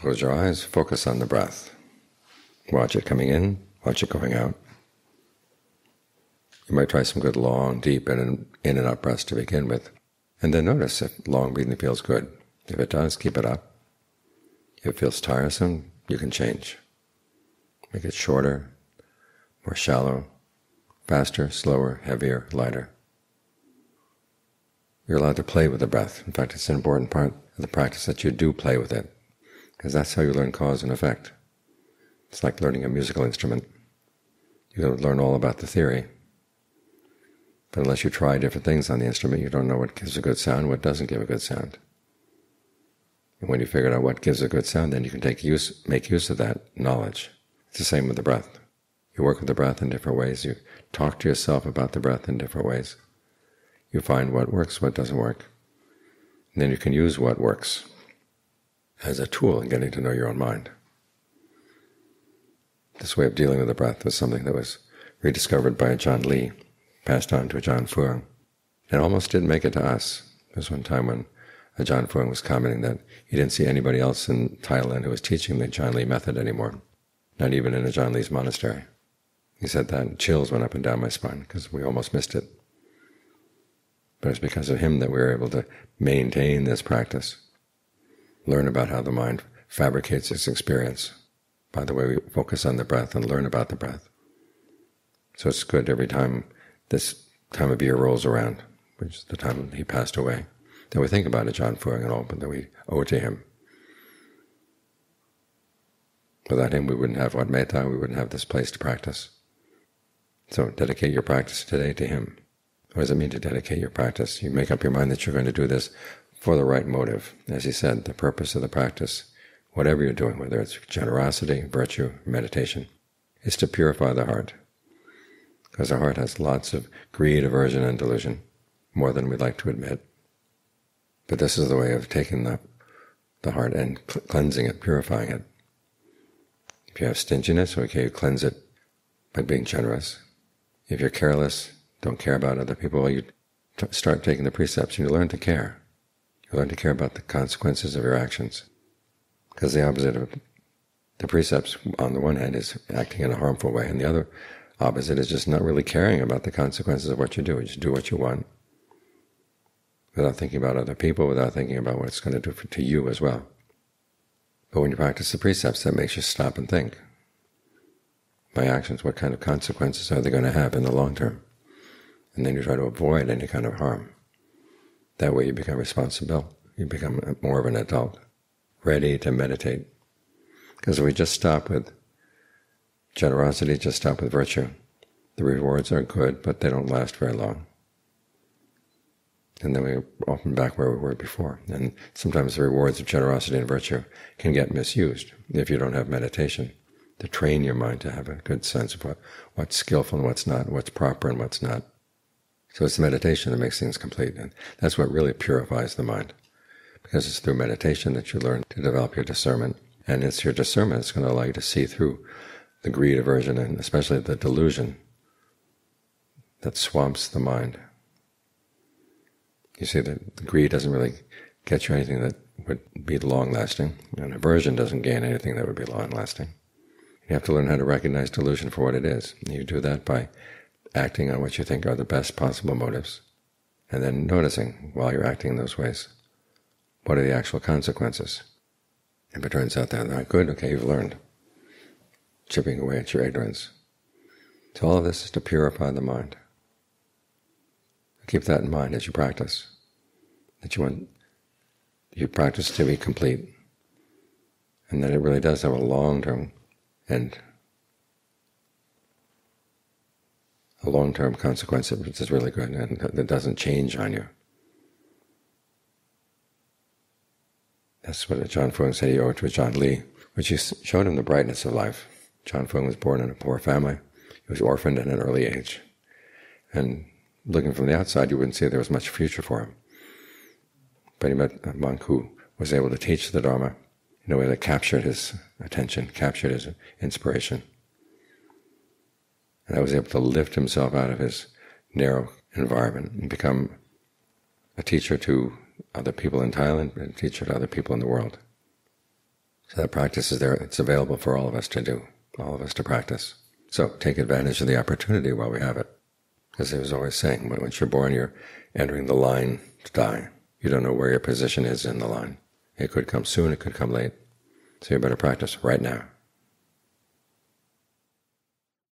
Close your eyes, focus on the breath. Watch it coming in, watch it going out. You might try some good long, deep in and out breaths to begin with, and then notice if long breathing feels good. If it does, keep it up. If it feels tiresome, you can change. Make it shorter, more shallow, faster, slower, heavier, lighter. You're allowed to play with the breath. In fact, it's an important part of the practice that you do play with it, because that's how you learn cause and effect. It's like learning a musical instrument. You learn all about the theory, but unless you try different things on the instrument, you don't know what gives a good sound, what doesn't give a good sound. And when you figure out what gives a good sound, then you can make use of that knowledge. It's the same with the breath. You work with the breath in different ways. You talk to yourself about the breath in different ways. You find what works, what doesn't work. And then you can use what works as a tool in getting to know your own mind. This way of dealing with the breath was something that was rediscovered by Ajaan Lee, passed on to Ajaan Fuang. It almost didn't make it to us. There was one time when Ajaan Fuang was commenting that he didn't see anybody else in Thailand who was teaching the Ajaan Lee method anymore, not even in Ajaan Lee's monastery. He said that, and chills went up and down my spine, because we almost missed it. But it's because of him that we were able to maintain this practice, learn about how the mind fabricates its experience by the way we focus on the breath and learn about the breath. So it's good every time this time of year rolls around, which is the time he passed away, that we think about Ajaan Fuang and all, but that we owe it to him. Without him, we wouldn't have what Metta, we wouldn't have this place to practice. So dedicate your practice today to him. What does it mean to dedicate your practice? You make up your mind that you're going to do this for the right motive. As he said, the purpose of the practice, whatever you're doing, whether it's generosity, virtue, meditation, is to purify the heart, because the heart has lots of greed, aversion, and delusion, more than we'd like to admit. But this is the way of taking the heart and cleansing it, purifying it. If you have stinginess, okay, you cleanse it by being generous. If you're careless, don't care about other people, well, you start taking the precepts and you learn to care. You learn to care about the consequences of your actions, because the opposite of the precepts on the one hand is acting in a harmful way, and the other opposite is just not really caring about the consequences of what you do. You just do what you want without thinking about other people, without thinking about what it's going to do to you as well. But when you practice the precepts, that makes you stop and think. My actions, what kind of consequences are they going to have in the long term? And then you try to avoid any kind of harm. That way you become responsible. You become more of an adult, ready to meditate. Because if we just stop with generosity, just stop with virtue, the rewards are good, but they don't last very long. And then we're often back where we were before. And sometimes the rewards of generosity and virtue can get misused if you don't have meditation to train your mind to have a good sense of what's skillful and what's not, what's proper and what's not. So it's meditation that makes things complete, and that's what really purifies the mind, because it's through meditation that you learn to develop your discernment, and it's your discernment that's going to allow you to see through the greed, aversion, and especially the delusion that swamps the mind. You see that the greed doesn't really get you anything that would be long-lasting, and aversion doesn't gain anything that would be long-lasting. You have to learn how to recognize delusion for what it is, and you do that by acting on what you think are the best possible motives, and then noticing while you're acting in those ways, what are the actual consequences? If it turns out they're not good, okay, you've learned, chipping away at your ignorance. So all of this is to purify the mind. Keep that in mind as you practice, that you want your practice to be complete, and that it really does have a long-term end, a long-term consequence which is really good and that doesn't change on you. That's what Ajaan Fuang said he owed to Ajaan Lee, which he showed him the brightness of life. Ajaan Fuang was born in a poor family. He was orphaned at an early age. And looking from the outside, you wouldn't see there was much future for him. But he met a monk who was able to teach the Dharma in a way that captured his attention, captured his inspiration. And I was able to lift himself out of his narrow environment and become a teacher to other people in Thailand and a teacher to other people in the world. So that practice is there. It's available for all of us to do, all of us to practice. So take advantage of the opportunity while we have it. As I was always saying, once you're born, you're entering the line to die. You don't know where your position is in the line. It could come soon, it could come late. So you better practice right now.